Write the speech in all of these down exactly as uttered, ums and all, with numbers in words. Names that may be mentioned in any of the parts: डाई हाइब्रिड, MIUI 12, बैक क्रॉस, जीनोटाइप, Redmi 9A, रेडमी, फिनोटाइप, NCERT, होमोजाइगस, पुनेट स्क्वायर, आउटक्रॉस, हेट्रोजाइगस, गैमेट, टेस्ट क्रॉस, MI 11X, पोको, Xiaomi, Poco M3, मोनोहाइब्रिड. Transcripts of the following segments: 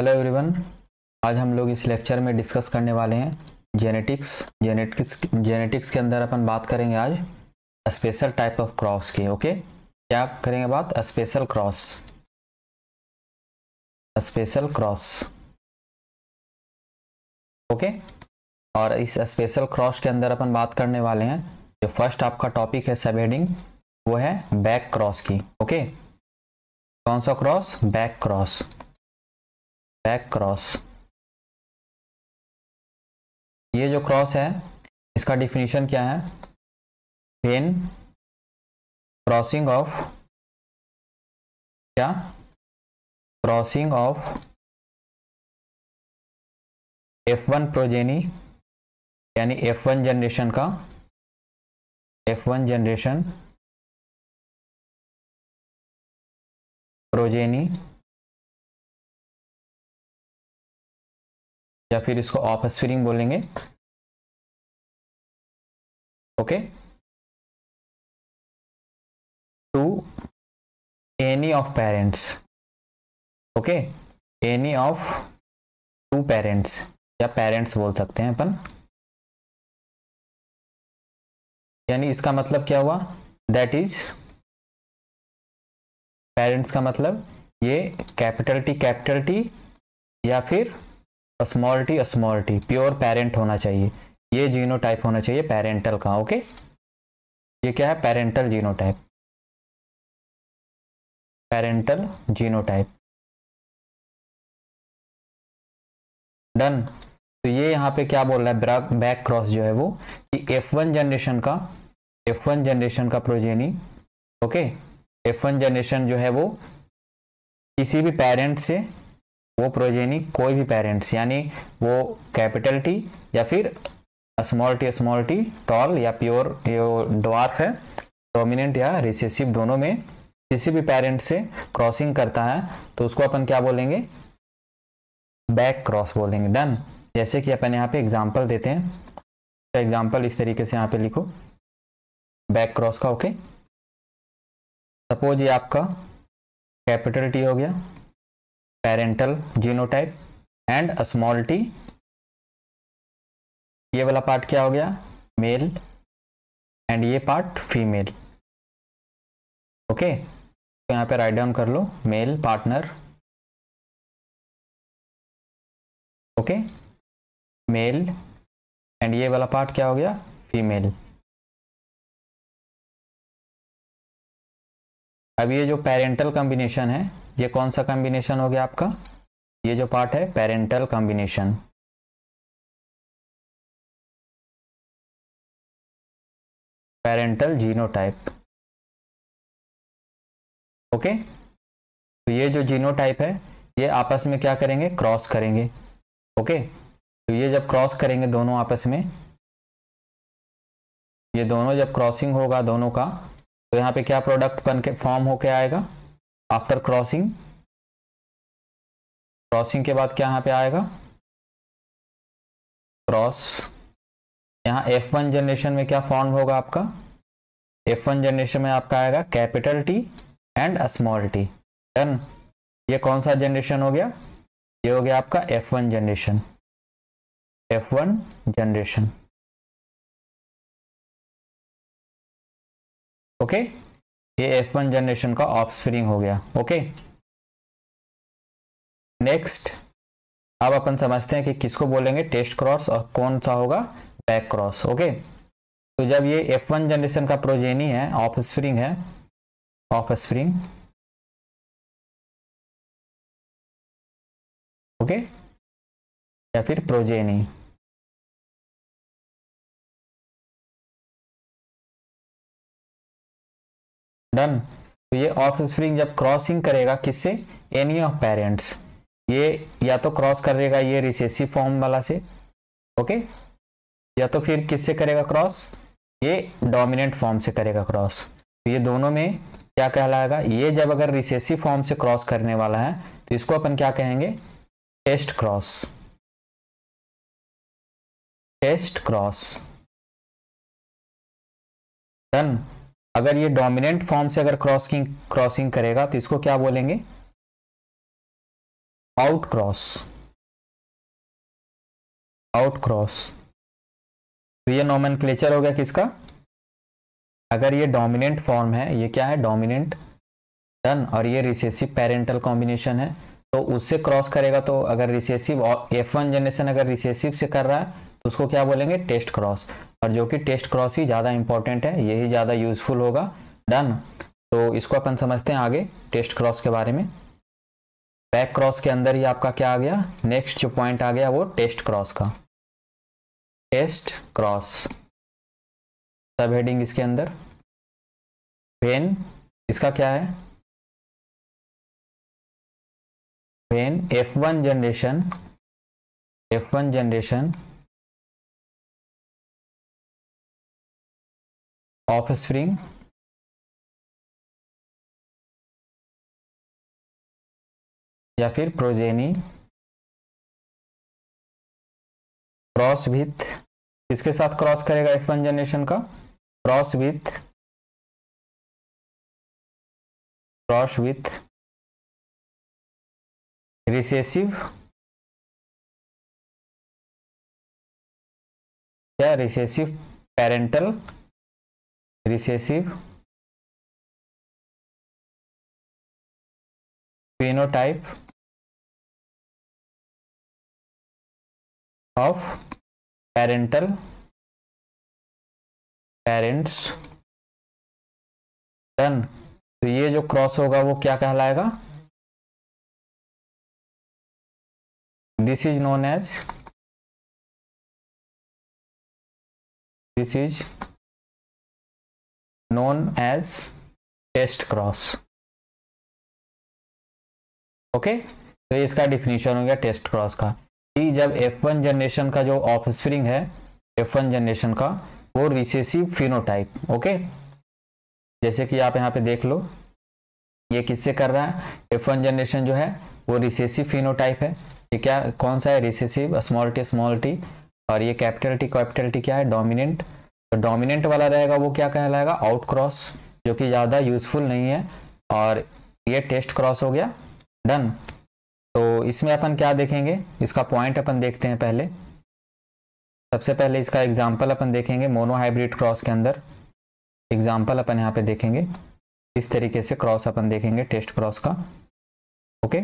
Hello everyone, आज हम लोग इस लेक्चर में डिस्कस करने वाले हैं जेनेटिक्स जेनेटिक्स जेनेटिक्स के अंदर अपन बात करेंगे आज स्पेशल टाइप ऑफ क्रॉस की। ओके, क्या करेंगे बात? Special cross special cross okay. और इस स्पेशल क्रॉस के अंदर अपन बात करने वाले हैं, जो फर्स्ट आपका टॉपिक है सब हेडिंग, वो है बैक क्रॉस की। ओके, कौन सा cross? बैक क्रॉस बैक क्रॉस। ये जो क्रॉस है इसका डिफिनीशन क्या है? व्हेन क्रॉसिंग ऑफ क्या crossing of F one progeny, यानी एफ वन जनरेशन का एफ वन जनरेशन प्रोजेनी, या फिर इसको ऑफस्प्रिंग बोलेंगे। Okay, to any of parents, okay, any of two parents या पेरेंट्स बोल सकते हैं अपन। यानी इसका मतलब क्या हुआ? दैट इज पेरेंट्स का मतलब ये कैपिटल टी कैपिटल टी या फिर small T small T pure parent होना चाहिए। ये जीनोटाइप होना चाहिए पेरेंटल का। ओके, ये क्या है? Parental जीनोटाइप parental जीनोटाइप done. तो ये यहाँ पे क्या बोल रहा है? बैक क्रॉस जो है वो कि एफ वन जनरेशन का एफ वन जनरेशन का progeny, okay, F one generation जो है वो किसी भी पेरेंट से, वो प्रोजेनी कोई भी पेरेंट्स, यानी वो कैपिटल टी या फिर small T small T tall या प्योर ड्वार्फ है, डोमिनेंट या रिसेसिव, दोनों में किसी भी पेरेंट से क्रॉसिंग करता है तो उसको अपन क्या बोलेंगे? बैक क्रॉस बोलेंगे। डन। जैसे कि अपन यहाँ पे एग्जांपल देते हैं, एग्जांपल इस तरीके से यहाँ पे लिखो बैक क्रॉस का। ओके, सपोज ये आपका कैपिटल टी हो गया parental जीनोटाइप and small T, ये वाला पार्ट क्या हो गया? मेल, एंड ये पार्ट फीमेल। ओके, तो यहाँ पे राइट डाउन कर लो male partner. Okay, male, and ये वाला पार्ट क्या हो गया? फीमेल। अब ये जो पेरेंटल कॉम्बिनेशन है, ये कौन सा कॉम्बिनेशन हो गया आपका? ये जो पार्ट है parental combination. Parental जीनोटाइप। Okay, तो ये जो जीनोटाइप है ये आपस में क्या करेंगे? क्रॉस करेंगे। ओके, तो ये जब क्रॉस करेंगे दोनों आपस में, ये दोनों जब क्रॉसिंग होगा दोनों का, तो यहाँ पे क्या प्रोडक्ट बन के फॉर्म होके आएगा? आफ्टर क्रॉसिंग क्रॉसिंग के बाद क्या यहाँ पे आएगा? क्रॉस। यहाँ एफ वन जनरेशन में क्या फॉर्म होगा आपका? एफ वन जनरेशन में आपका आएगा capital T and small T. Done. ये कौन सा जनरेशन हो गया? ये हो गया आपका F one generation F one generation okay, ये एफ वन जनरेशन का ऑफस्प्रिंग हो गया। ओके, नेक्स्ट अब अपन समझते हैं कि किसको बोलेंगे टेस्ट क्रॉस और कौन सा होगा बैक क्रॉस। ओके, तो जब ये एफ वन जनरेशन का प्रोजेनी है, ऑफस्प्रिंग है, ऑफस्प्रिंग ओके या फिर प्रोजेनी, डन। तो ये ऑफस्प्रिंग जब क्रॉसिंग करेगा किससे? Any of parents. ये या तो क्रॉस करेगा ये रिसेसिव फॉर्म वाला से, ओके, या तो फिर किससे करेगा क्रॉस? ये डोमिनेंट फॉर्म से करेगा क्रॉस। तो ये दोनों में क्या कहलाएगा? ये जब अगर रिसेसिव फॉर्म से क्रॉस करने वाला है तो इसको अपन क्या कहेंगे? टेस्ट क्रॉस टेस्ट क्रॉस done. अगर ये डोमिनेंट फॉर्म से अगर क्रॉसिंग क्रॉसिंग करेगा तो इसको क्या बोलेंगे? आउटक्रॉस, आउटक्रॉस तो ये नोमेनक्लेचर हो गया किसका, अगर ये डोमिनेंट फॉर्म है, ये क्या है डोमिनेंट डन, और ये रिसेसिव पेरेंटल कॉम्बिनेशन है तो उससे क्रॉस करेगा, तो अगर रिसेसिव एफ वन जनरेशन अगर रिसेसिव से कर रहा है तो उसको क्या बोलेंगे टेस्ट क्रॉस, और जो कि टेस्ट क्रॉस ही ज़्यादा इंपॉर्टेंट है, यही ज़्यादा यूजफुल होगा डन। तो इसको अपन समझते हैं आगे टेस्ट क्रॉस के बारे में। बैक क्रॉस के अंदर ही आपका क्या आ गया, नेक्स्ट जो पॉइंट आ गया वो टेस्ट क्रॉस का, टेस्ट क्रॉस सब हेडिंग इसके अंदर। वेन इसका क्या है, when F one generation, F one generation offspring या फिर प्रोजेनी क्रॉस विथ, इसके साथ क्रॉस करेगा एफ वन जनरेशन का, cross with, cross with recessive या recessive parental, recessive फिनोटाइप of parental parents done. तो ये जो क्रॉस होगा वो क्या कहलाएगा, this is known as, this is known as टेस्ट क्रॉस। Okay तो ये इसका डिफिनीशन हो गया टेस्ट क्रॉस का, कि जब एफ वन जनरेशन का जो ऑफस्प्रिंग है एफ वन जनरेशन का वो रिसेसिव फिनोटाइप। ओके जैसे कि आप यहाँ पे देख लो ये किससे कर रहा है, एफ वन जनरेशन जो है वो रिसेसिव फिनोटाइप है, ये क्या कौन सा है recessive, small T small T, और ये कैपिटल टी कैपिटल टी क्या है डोमिनेंट, तो डोमिनेंट वाला रहेगा वो क्या कहलाएगा आउट क्रॉस, जो कि ज़्यादा यूजफुल नहीं है, और ये टेस्ट क्रॉस हो गया डन। तो इसमें अपन क्या देखेंगे, इसका पॉइंट अपन देखते हैं पहले। सबसे पहले इसका एग्जाम्पल अपन देखेंगे मोनोहाइब्रिड क्रॉस के अंदर, एग्जाम्पल अपन यहाँ पे देखेंगे इस तरीके से क्रॉस अपन देखेंगे टेस्ट क्रॉस का। ओके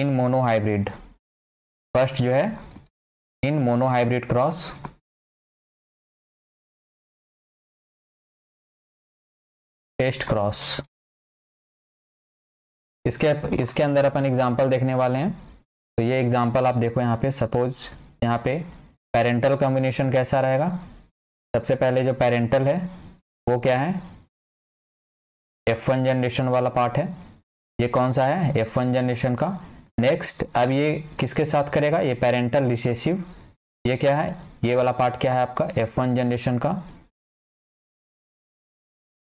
इन मोनोहाइब्रिड फर्स्ट जो है in मोनोहाइब्रिड cross, टेस्ट क्रॉस इसके इसके अंदर अपन एग्जाम्पल देखने वाले हैं। तो ये एग्जाम्पल आप देखो यहाँ पे, सपोज यहाँ पे पेरेंटल कॉम्बिनेशन कैसा रहेगा, सबसे पहले जो पेरेंटल है वो क्या है एफ वन जनरेशन वाला पार्ट है, ये कौन सा है एफ वन जनरेशन का। नेक्स्ट अब ये किसके साथ करेगा, ये पेरेंटल रिसेसिव, ये क्या है ये वाला पार्ट क्या है आपका एफ वन जनरेशन का,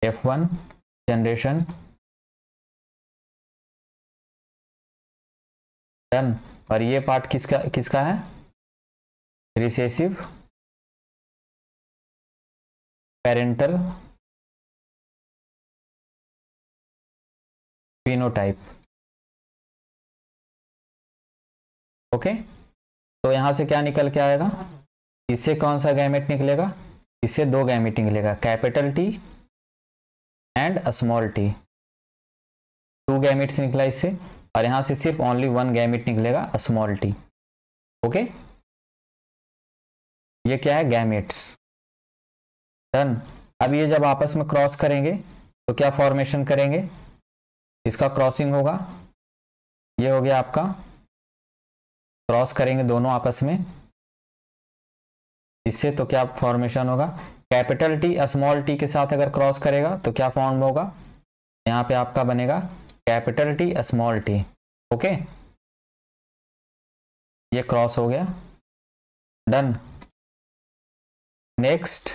एफ वन जनरेशन डन, और ये पार्ट किसका किसका है रिसेसिव पेरेंटल फिनोटाइप। ओके तो यहां से क्या निकल के आएगा, इससे कौन सा गैमेट निकलेगा, इससे दो गैमेट निकलेगा, capital T and small T, two gametes निकला इससे, और यहाँ से सिर्फ ओनली वन गैमिट निकलेगा स्मॉल टी। ओके ये क्या है गैमिट्स डन। अब ये जब आपस में क्रॉस करेंगे तो क्या फॉर्मेशन करेंगे, इसका क्रॉसिंग होगा, ये हो गया आपका क्रॉस करेंगे दोनों आपस में, इससे तो क्या फॉर्मेशन होगा, कैपिटल टी स्मॉल टी के साथ अगर क्रॉस करेगा तो क्या फॉर्म होगा, यहाँ पे आपका बनेगा capital T small T. Okay ये क्रॉस हो गया डन। नेक्स्ट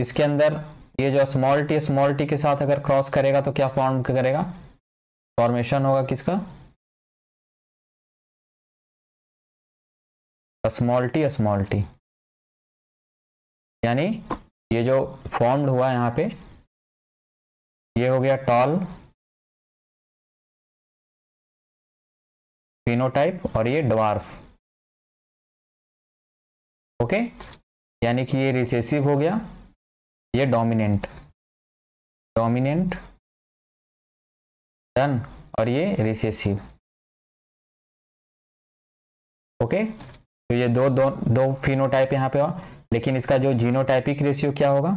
इसके अंदर ये जो स्मॉल टी स्मॉल टी के साथ अगर क्रॉस करेगा तो क्या फॉर्म करेगा, फॉर्मेशन होगा किसका स्मॉल टी स्मॉल टी, यानी ये जो फॉर्म्ड हुआ यहाँ पे ये हो गया टॉल फिनोटाइप और ये ड्वार्फ। ओके, यानी कि ये रिसेसिव हो गया, ये डोमिनेंट डोमिनेंट डन और ये रिसेसिव। ओके, तो ये दो दो दो फिनोटाइप यहाँ पे हुआ, लेकिन इसका जो जीनोटाइपिक रेशियो क्या होगा?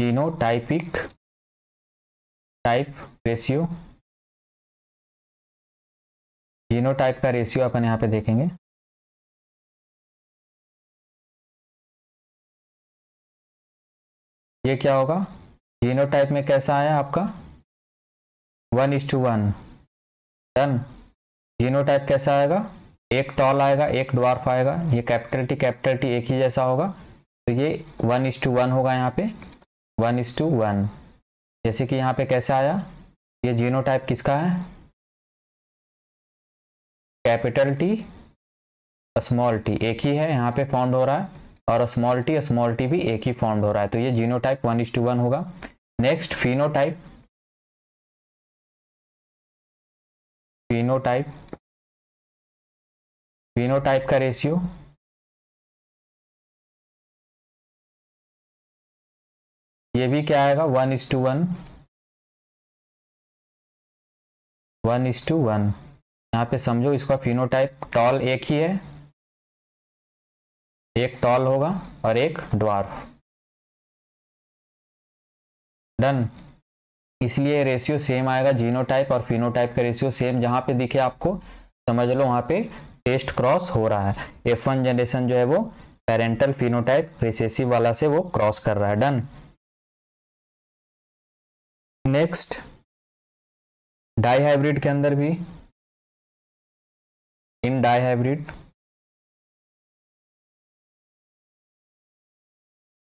जीनोटाइपिक टाइप रेशियो, जीनोटाइप का रेशियो अपन यहाँ पे देखेंगे। ये क्या होगा? जीनोटाइप में कैसा आया आपका? One is two one done. जीनोटाइप कैसा आएगा? एक टॉल आएगा, एक ड्वार्फ आएगा। ये कैपिटल टी कैपिटल टी एक ही जैसा होगा, तो ये वन इज टू वन होगा। यहाँ पे वन इज टू वन, जैसे कि यहाँ पे कैसे आया? ये जीनोटाइप किसका है? कैपिटल टी स्मॉल टी एक ही है यहाँ पे फाउंड हो रहा है, और स्मॉल टी स्मॉल टी भी एक ही फाउंड हो रहा है, तो ये जीनोटाइप one is two one होगा। नेक्स्ट फिनोटाइप, फिनोटाइप फिनोटाइप का रेशियो ये भी क्या आएगा? One is two one one is two one. यहाँ पे समझो इसका फिनोटाइप टॉल एक ही है, एक टॉल होगा और एक ड्वार्फ डन। इसलिए रेशियो सेम आएगा, जीनोटाइप और फिनोटाइप का रेशियो सेम। जहां पे दिखे आपको समझ लो वहां पे टेस्ट क्रॉस हो रहा है। एफ वन जनरेशन जो है वो पेरेंटल फिनोटाइप रिसेसिव वाला से वो क्रॉस कर रहा है डन। नेक्स्ट डाई हाइब्रिड के अंदर भी, in डाई हाइब्रिड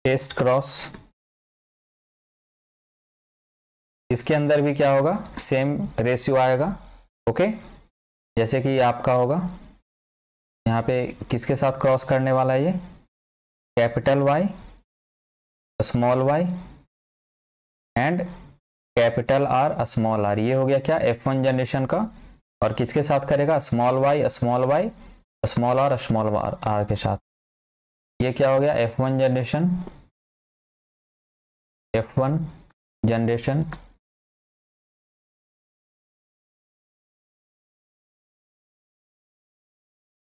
टेस्ट क्रॉस, इसके अंदर भी क्या होगा? सेम रेशियो आएगा। ओके, जैसे कि आपका होगा यहाँ पे किसके साथ क्रॉस करने वाला है? ये capital Y small Y and capital R small R, ये हो गया क्या? एफ वन जनरेशन का। और किसके साथ करेगा? Small Y small Y small R small R के साथ। ये क्या हो गया? F one generation F one generation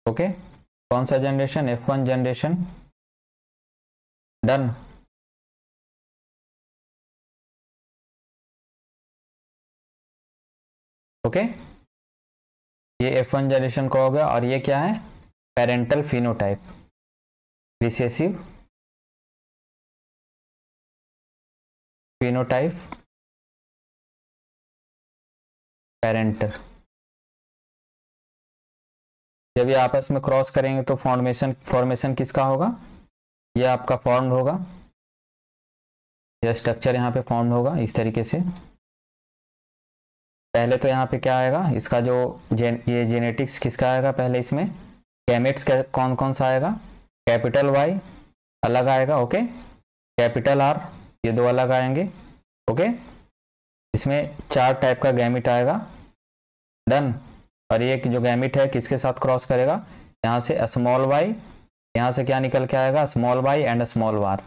okay okay. कौन सा जनरेशन? F one generation done. Okay, ये एफ वन जनरेशन का हो गया, और ये क्या है? Parental फिनोटाइप recessive फिनोटाइप parental. जब ये आपस में क्रॉस करेंगे तो फॉर्मेशन फॉर्मेशन किसका होगा? ये आपका फॉर्म होगा, यह स्ट्रक्चर यहाँ पे फॉर्म होगा इस तरीके से। पहले तो यहाँ पे क्या आएगा? इसका जो जेन, ये जेनेटिक्स किसका आएगा? पहले इसमें गैमेट्स का कौन कौन सा आएगा? कैपिटल वाई अलग आएगा, ओके, कैपिटल आर ये दो अलग आएंगे, ओके। इसमें चार टाइप का गैमेट आएगा डन। और ये जो गैमिट है किसके साथ क्रॉस करेगा? यहाँ से स्मॉल वाई, यहाँ से क्या निकल के आएगा? Small Y and small R,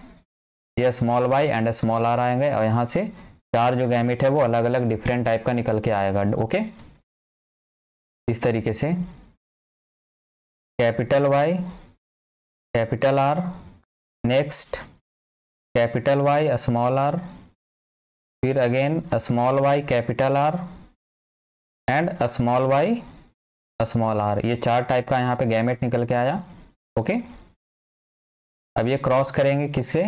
ये small Y and small R आएंगे। और यहाँ से चार जो गैमिट है वो अलग अलग डिफरेंट टाइप का निकल के आएगा, ओके, इस तरीके से। Capital Y capital R, next capital Y small R, फिर again small Y capital R and small Y small R, ये चार टाइप का यहाँ पे गैमेट निकल के आया, ओके। अब ये क्रॉस करेंगे किससे?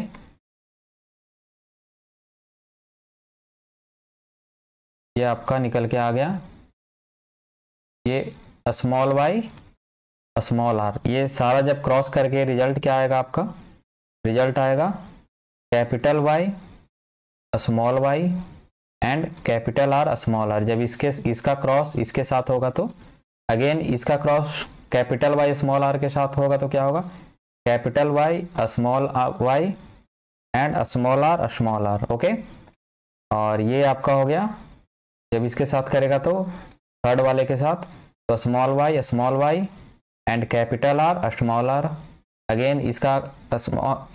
ये आपका निकल के आ गया ये स्मॉल वाई स्मॉल आर। ये सारा जब क्रॉस करके रिजल्ट क्या आएगा आपका? रिजल्ट आएगा capital Y small Y and capital R small R. जब इसके इसका क्रॉस इसके साथ होगा तो अगेन इसका cross capital Y small R के साथ होगा, तो क्या होगा? Capital Y small Y and small R small R, okay. और ये आपका हो गया, जब इसके साथ करेगा तो थर्ड वाले के साथ तो small Y small Y and capital R small R. Again इसका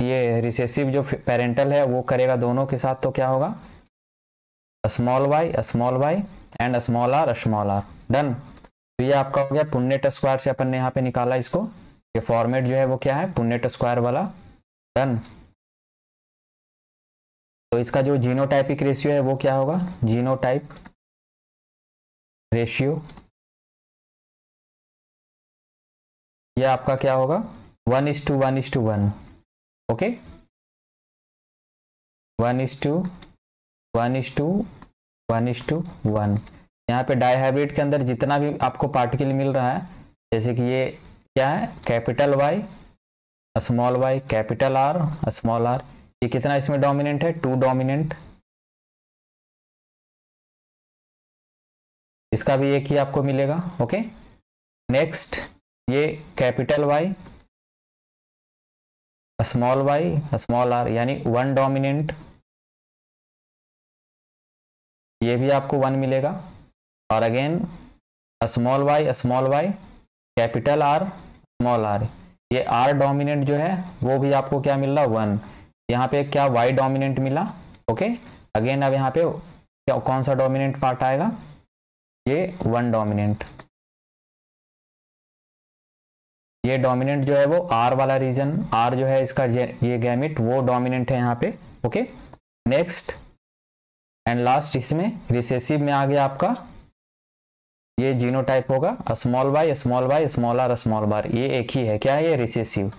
ये रिसेसिव जो पेरेंटल है वो करेगा दोनों के साथ, तो क्या होगा small Y small Y and small R small R. Done. तो ये आपका हो गया पुनेट स्क्वायर से अपन ने यहाँ पे निकाला इसको, ये फॉर्मेट जो है वो क्या है पुनेट स्क्वायर वाला। डन। तो इसका जो जीनोटाइपिक रेशियो है वो क्या होगा जीनोटाइप रेशियो, ये आपका क्या होगा one is two one is two one. Okay one is two one is two one is two one. यहाँ पे डायहाइब्रिड के अंदर जितना भी आपको पार्टिकल मिल रहा है, जैसे कि ये क्या है capital Y small Y capital R small R, ये कितना इसमें डोमिनेंट है टू डोमिनेंट। इसका भी एक ही आपको मिलेगा। ओके नेक्स्ट ये capital Y small Y small R यानी वन डोमिनेंट, ये भी आपको वन मिलेगा। और again small Y small Y capital R small R, ये आर डोमिनेंट जो है वो भी आपको क्या मिल रहा वन। यहाँ पे क्या वाई डोमिनेंट मिला। ओके अगेन अब यहाँ पे क्या कौन सा डोमिनेंट पार्ट आएगा ये वन डोमिनेंट, ये डोमिनेंट जो है वो आर वाला रीजन, आर जो है इसका ये गैमेट वो डोमिनेंट है यहाँ पे। ओके नेक्स्ट एंड लास्ट इसमें रिसेसिव में आ गया आपका ये जीनोटाइप होगा small Y small Y small R small बार, ये एक ही है क्या है ये रिसेसिव,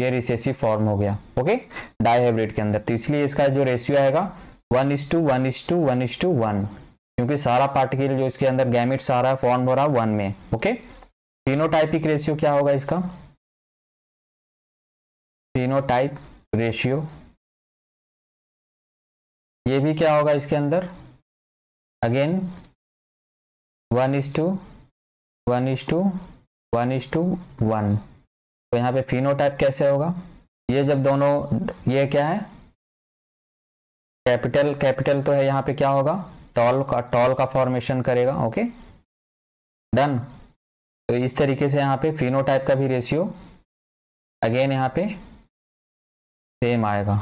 ये रिसेसिव फॉर्म हो गया। ओके डायहाइब्रिड के अंदर, तो इसलिए इसका जो रेशियो आएगा one is two one is two one is two one, क्योंकि सारा पार्टिकल जो इसके अंदर गैमेट सारा फॉर्म हो रहा है वन में। ओके जीनोटाइपिक रेशियो क्या होगा इसका जीनोटाइप रेशियो, ये भी क्या होगा इसके अंदर again one is two one is two one is two one. तो यहाँ पे फिनोटाइप कैसे होगा, ये जब दोनों ये क्या है कैपिटल कैपिटल तो है, यहाँ पे क्या होगा टॉल का टॉल का फॉर्मेशन करेगा। Okay done. तो इस तरीके से यहाँ पे फिनोटाइप का भी रेशियो अगेन यहाँ पे सेम आएगा।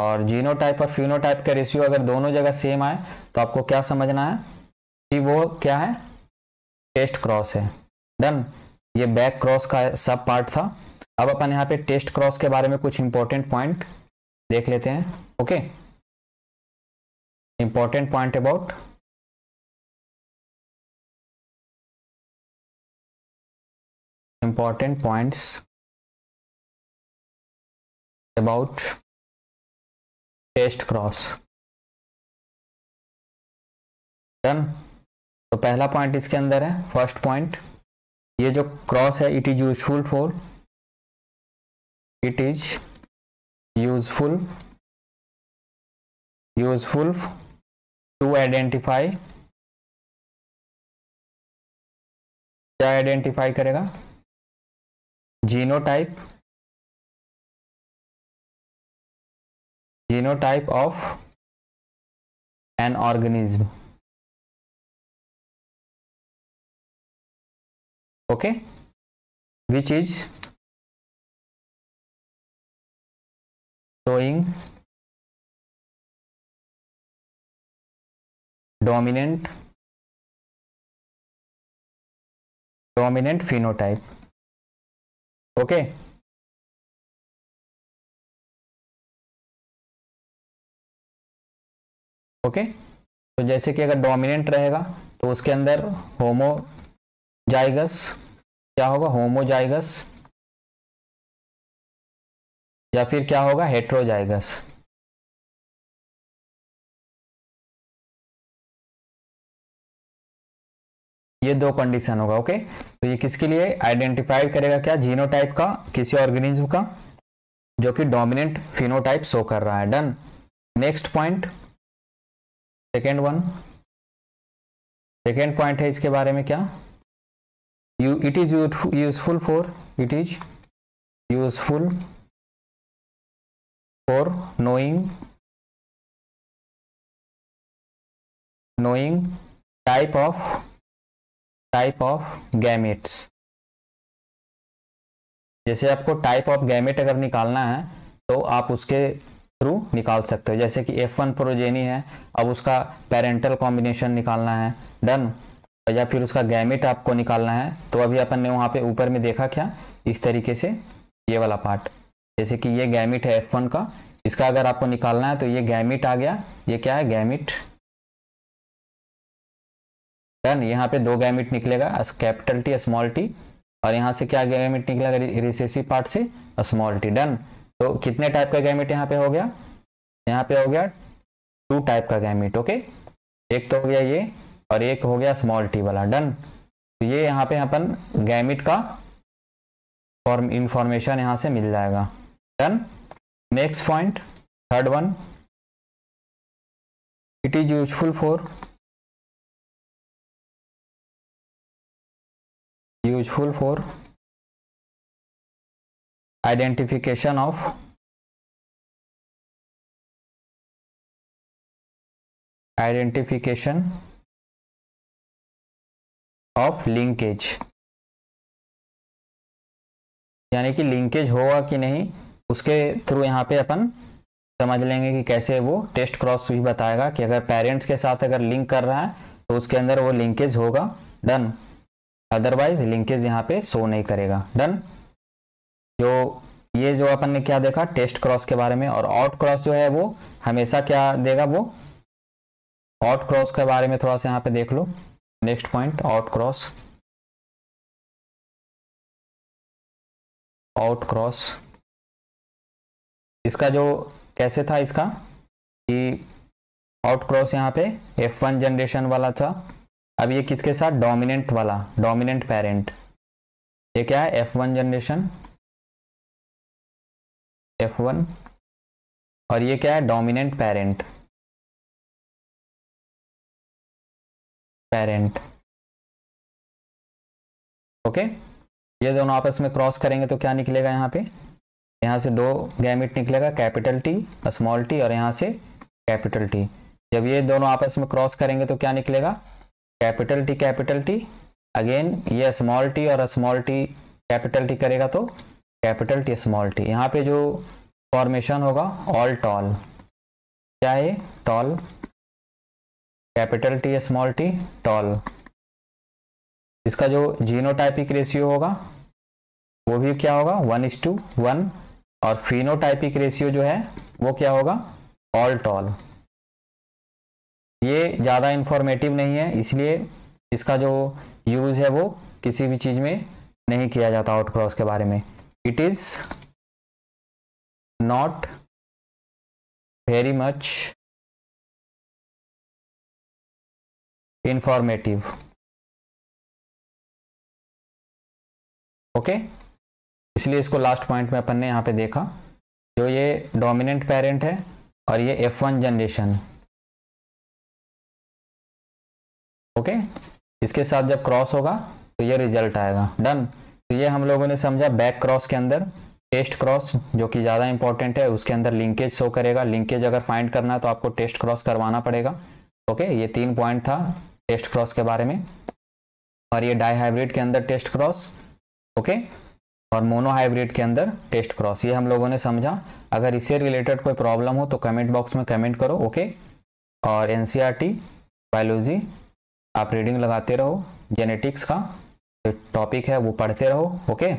और जीनोटाइप और फिनोटाइप का रेशियो अगर दोनों जगह सेम आए तो आपको क्या समझना है कि वो क्या है टेस्ट क्रॉस है। डन। ये बैक क्रॉस का सब पार्ट था। अब अपन यहाँ पे टेस्ट क्रॉस के बारे में कुछ इंपॉर्टेंट पॉइंट देख लेते हैं। Okay important point about important points about टेस्ट क्रॉस। Done. तो पहला पॉइंट इसके अंदर है फर्स्ट पॉइंट, ये जो क्रॉस है it is useful for it is useful useful to identify, क्या आइडेंटिफाई करेगा जीनोटाइप जीनोटाइप of an organism. Okay which is showing dominant dominant फिनोटाइप। Okay okay okay? तो जैसे कि अगर डोमिनेंट रहेगा तो उसके अंदर होमोजाइगस क्या होगा होमोजाइगस या फिर क्या होगा हेट्रोजाइगस। ये दो कंडीशन होगा। Okay okay? तो ये किसके लिए आइडेंटिफाई करेगा क्या जीनोटाइप का किसी ऑर्गेनिज्म का जो कि डोमिनेंट फिनोटाइप शो कर रहा है। Done. Next point second one second point है इसके बारे में क्या you it is useful for it is useful for knowing knowing type of type of gametes. जैसे आपको टाइप ऑफ गैमेट अगर निकालना है तो आप उसके थ्रू निकाल सकते हो, जैसे कि एफ वन प्रोजेनी है, अब उसका पेरेंटल कॉम्बिनेशन निकालना है, डन, या फिर उसका गैमेट आपको निकालना है। तो अभी अपन ने वहाँ पे ऊपर में देखा क्या, इस तरीके से ये वाला पार्ट, जैसे कि ये गैमेट है एफ वन का, इसका अगर आपको निकालना है तो ये गैमेट आ गया, ये क्या है गैमेट, डन, यहाँ पे दो गैमेट निकलेगा, कैपिटल टी स्मॉल टी, और यहाँ से क्या गैमेट निकलेगा रिसेसिव पार्ट से स्मॉल टी, डन। तो कितने टाइप का गैमेट यहाँ पे हो गया, यहाँ पे हो गया टू टाइप का गैमेट, ओके, एक तो हो गया ये और एक हो गया स्मॉल टी वाला, डन। तो ये यहाँ पे अपन गैमेट का फॉर्म इंफॉर्मेशन यहाँ से मिल जाएगा, done. Next point third one, it is useful for useful for identification of identification of linkage, यानी कि लिंकेज होगा कि नहीं उसके थ्रू यहाँ पे अपन समझ लेंगे कि कैसे वो टेस्ट क्रॉस भी बताएगा कि अगर पेरेंट्स के साथ अगर लिंक कर रहा है तो उसके अंदर वो लिंकेज होगा, डन, अदरवाइज लिंकेज यहाँ पे शो नहीं करेगा, डन। जो ये जो अपन ने क्या देखा टेस्ट क्रॉस के बारे में, और आउट क्रॉस जो है वो हमेशा क्या देगा, वो आउट क्रॉस के बारे में थोड़ा सा यहाँ पे देख लो। Next point out cross, out cross इसका जो कैसे था इसका कि आउट क्रॉस यहाँ पे एफ वन जनरेशन वाला था, अब ये किसके साथ, डोमिनेंट वाला, डोमिनेंट पेरेंट, ये क्या है F one generation F one, और ये क्या है डोमिनेंट पेरेंट पेरेंट ओके। ये दोनों आपस में क्रॉस करेंगे तो क्या निकलेगा, यहाँ पे यहाँ से दो गैमेट निकलेगा, कैपिटल टी स्मॉल टी, और यहाँ से कैपिटल टी। जब ये दोनों आपस में क्रॉस करेंगे तो क्या निकलेगा, capital T capital T, again ये स्मॉल टी और स्मॉल टी कैपिटल टी करेगा तो कैपिटल टी स्मॉल टी। यहाँ पे जो फॉर्मेशन होगा ऑल टॉल, क्या है tall, capital T small T tall. इसका जो जीनोटाइपिक रेशियो होगा वो भी क्या होगा वन इज टू वन, और फिनोटाइपिक रेशियो जो है वो क्या होगा ऑल टॉल। ये ज़्यादा इंफॉर्मेटिव नहीं है, इसलिए इसका जो यूज़ है वो किसी भी चीज़ में नहीं किया जाता आउटक्रॉस के बारे में। It is not very much informative, okay, इसलिए इसको लास्ट पॉइंट में अपन ने यहाँ पे देखा। जो ये डोमिनेंट पेरेंट है और ये एफ वन जनरेशन, ओके, इसके साथ जब क्रॉस होगा तो ये रिजल्ट आएगा, डन। तो ये हम लोगों ने समझा बैक क्रॉस के अंदर टेस्ट क्रॉस जो कि ज़्यादा इंपॉर्टेंट है, उसके अंदर लिंकेज शो करेगा, लिंकेज अगर फाइंड करना है तो आपको टेस्ट क्रॉस करवाना पड़ेगा, ओके। ये तीन पॉइंट था टेस्ट क्रॉस के बारे में, और ये डाई हाइब्रिड के अंदर टेस्ट क्रॉस, ओके, और मोनो हाइब्रिड के अंदर टेस्ट क्रॉस, ये हम लोगों ने समझा। अगर इससे रिलेटेड कोई प्रॉब्लम हो तो कमेंट बॉक्स में कमेंट करो, ओके। और N C R T biology आप रीडिंग लगाते रहो, जेनेटिक्स का टॉपिक है वो पढ़ते रहो, ओके।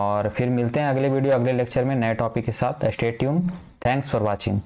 और फिर मिलते हैं अगले वीडियो अगले लेक्चर में नए टॉपिक के साथ। Stay tuned, thanks for watching.